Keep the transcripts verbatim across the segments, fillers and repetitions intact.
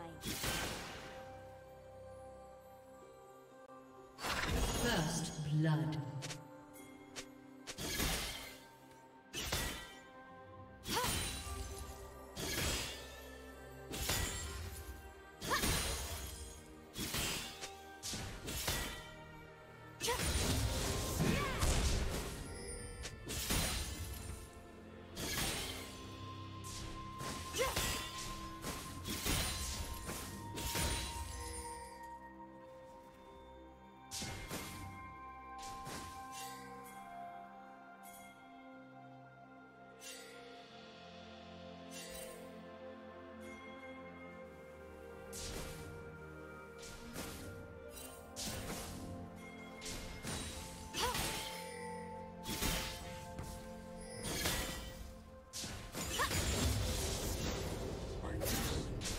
mind. First blood.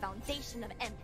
Foundation of empires.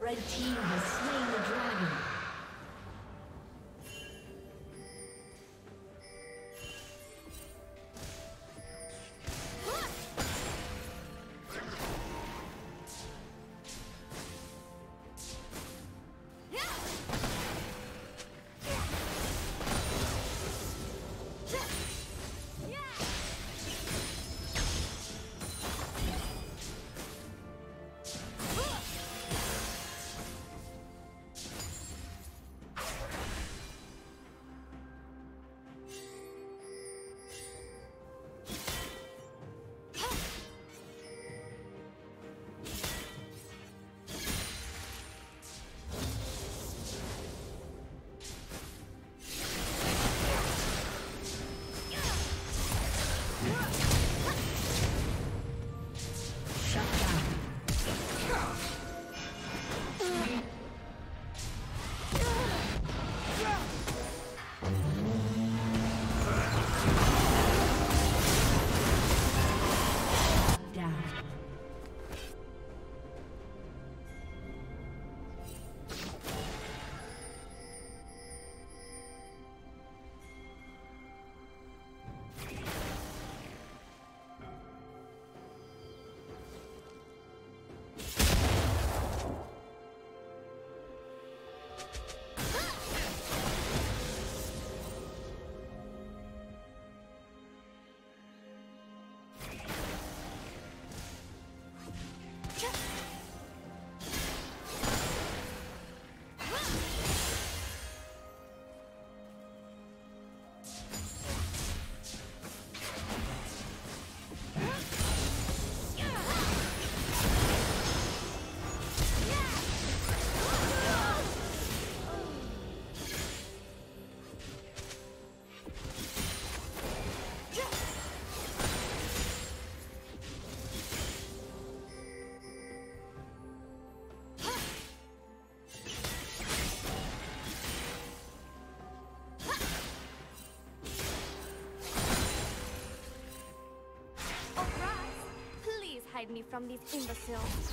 Red team has slain the dragon. money from these imbeciles.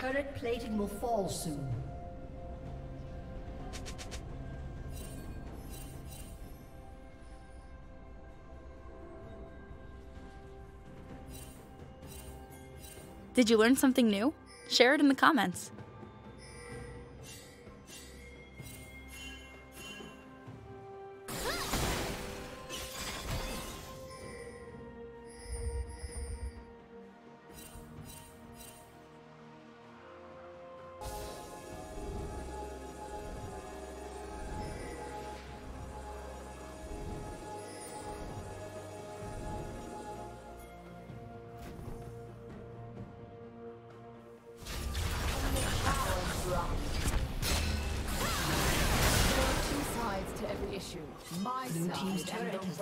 Turret plating will fall soon. Did you learn something new? Share it in the comments.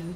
Blue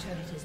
Turret has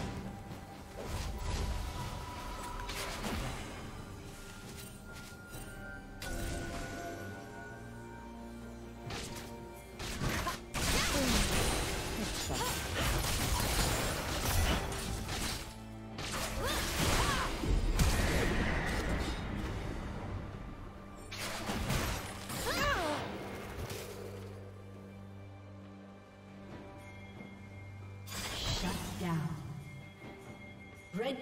Red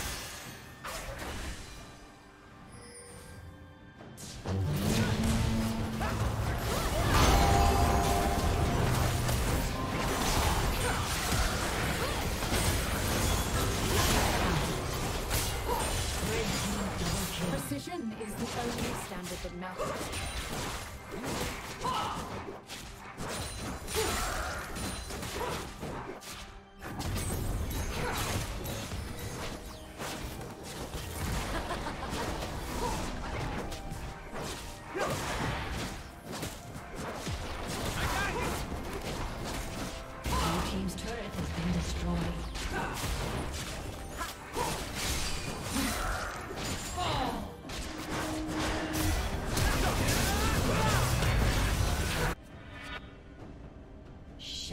Precision is the only standard that matters.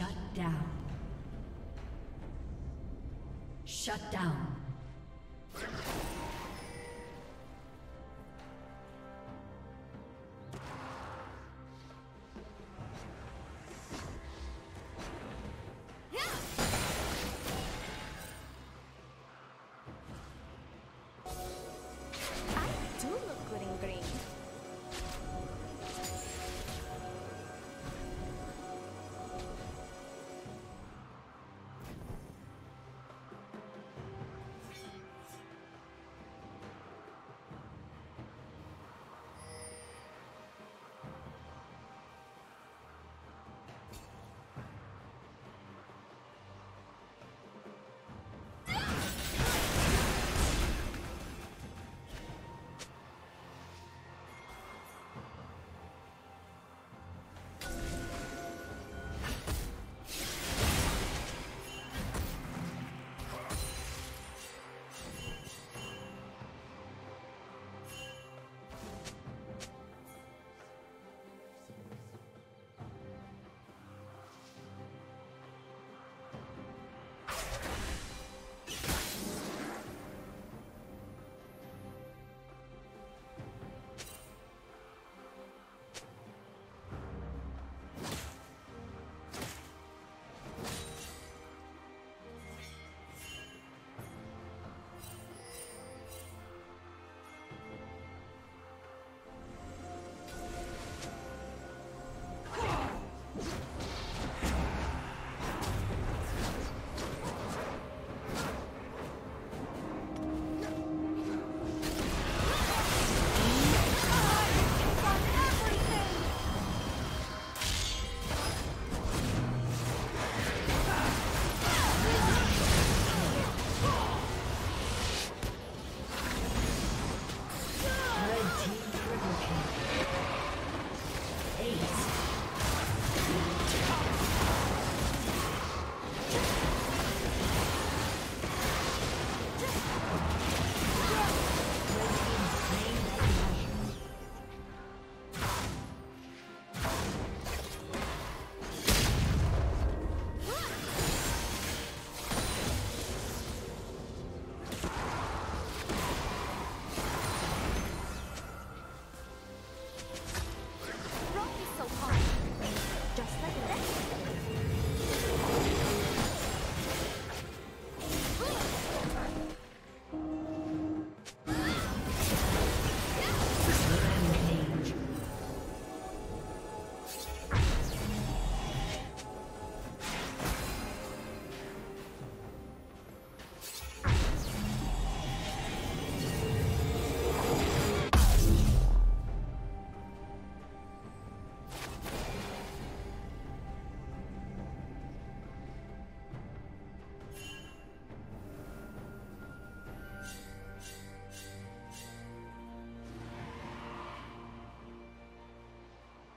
Shut down. Shut down.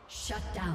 Shut down.